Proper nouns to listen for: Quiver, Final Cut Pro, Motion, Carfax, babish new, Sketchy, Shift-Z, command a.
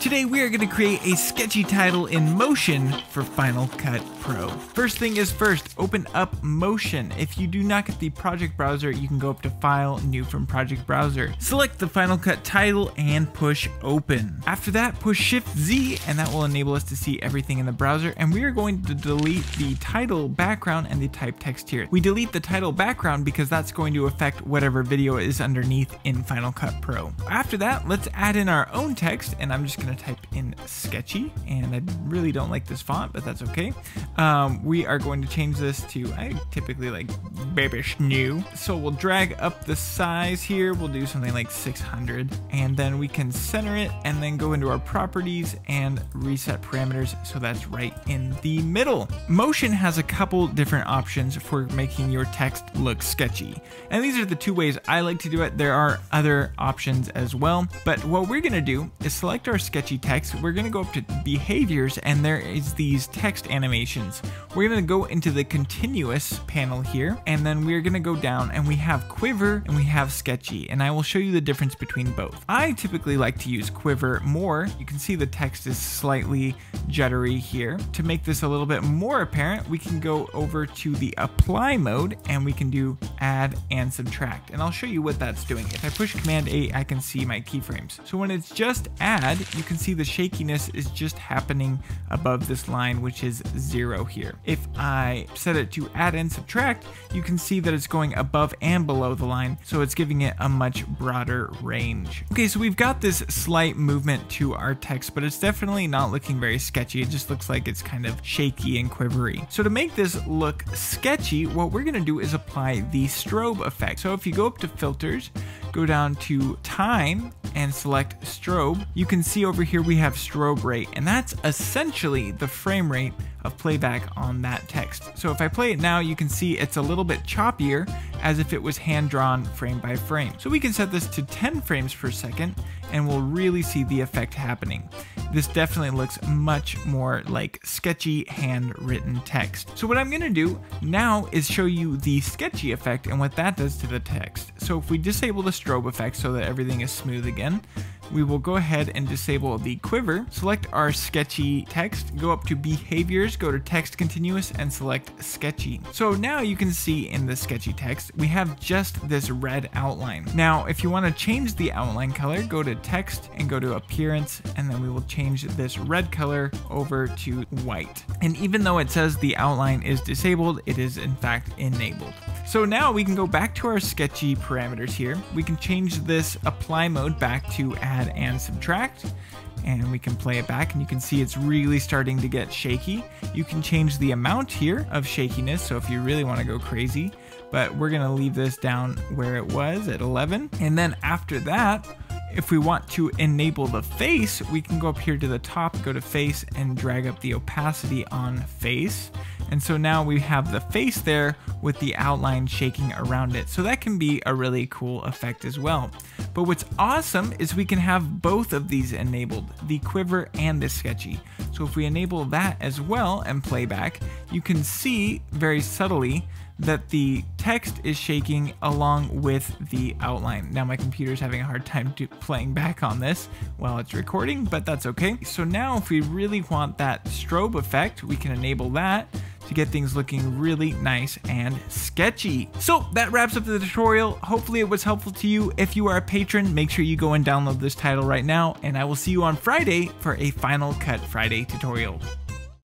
Today we are going to create a sketchy title in Motion for Final Cut Pro. First thing is first, open up Motion. If you do not get the project browser, you can go up to File, New from Project Browser. Select the Final Cut title and push Open. After that, push Shift-Z and that will enable us to see everything in the browser, and we are going to delete the title background and the type text here. We delete the title background because that's going to affect whatever video is underneath in Final Cut Pro. After that, let's add in our own text, and I'm just going to type in Sketchy, and I really don't like this font, but that's okay. We are going to change this to, I typically like Babish New. So we'll drag up the size here, we'll do something like 600, and then we can center it and then go into our properties and reset parameters so that's right in the middle. Motion has a couple different options for making your text look sketchy, and these are the two ways I like to do it. There are other options as well, but what we're going to do is select our sketchy text, we're going to go up to behaviors, and there is these text animations. We're going to go into the continuous panel here, and then we're going to go down and we have Quiver and we have Sketchy, and I will show you the difference between both. I typically like to use Quiver more. You can see the text is slightly juddery here. To make this a little bit more apparent, we can go over to the apply mode and we can do add and subtract, and I'll show you what that's doing. If I push command A, I can see my keyframes. So when it's just add, you can see the shakiness is just happening above this line, which is 0 here. If I set it to add and subtract, you can see that it's going above and below the line, so it's giving it a much broader range. Okay, so we've got this slight movement to our text, but it's definitely not looking very sketchy. It just looks like it's kind of shaky and quivery. So to make this look sketchy, what we're gonna do is apply the strobe effect. So if you go up to filters, go down to time and select strobe, you can see over here we have strobe rate, and that's essentially the frame rate of playback on that text. So if I play it now, you can see it's a little bit choppier, as if it was hand-drawn frame by frame. So we can set this to 10 frames per second and we'll really see the effect happening. This definitely looks much more like sketchy handwritten text. So what I'm gonna do now is show you the sketchy effect and what that does to the text. So if we disable the strobe effect so that everything is smooth again, we will go ahead and disable the Quiver, select our sketchy text, go up to behaviors, go to text continuous and select sketchy. So now you can see in the sketchy text, we have just this red outline. Now, if you want to change the outline color, go to text and go to appearance, and then we will change this red color over to white. And even though it says the outline is disabled, it is in fact enabled. So now we can go back to our sketchy parameters here. We can change this apply mode back to add and subtract, and we can play it back, and you can see it's really starting to get shaky. You can change the amount here of shakiness, so if you really want to go crazy, but we're going to leave this down where it was at 11. And then after that, if we want to enable the face, we can go up here to the top, go to face and drag up the opacity on face. And so now we have the face there with the outline shaking around it. So that can be a really cool effect as well. But what's awesome is we can have both of these enabled, the Quiver and the Sketchy. So if we enable that as well and playback, you can see very subtly that the text is shaking along with the outline. Now my computer's having a hard time playing back on this while it's recording, but that's okay. So now if we really want that strobe effect, we can enable that to get things looking really nice and sketchy. So that wraps up the tutorial. Hopefully it was helpful to you. If you are a patron, make sure you go and download this title right now, and I will see you on Friday for a Final Cut Friday tutorial.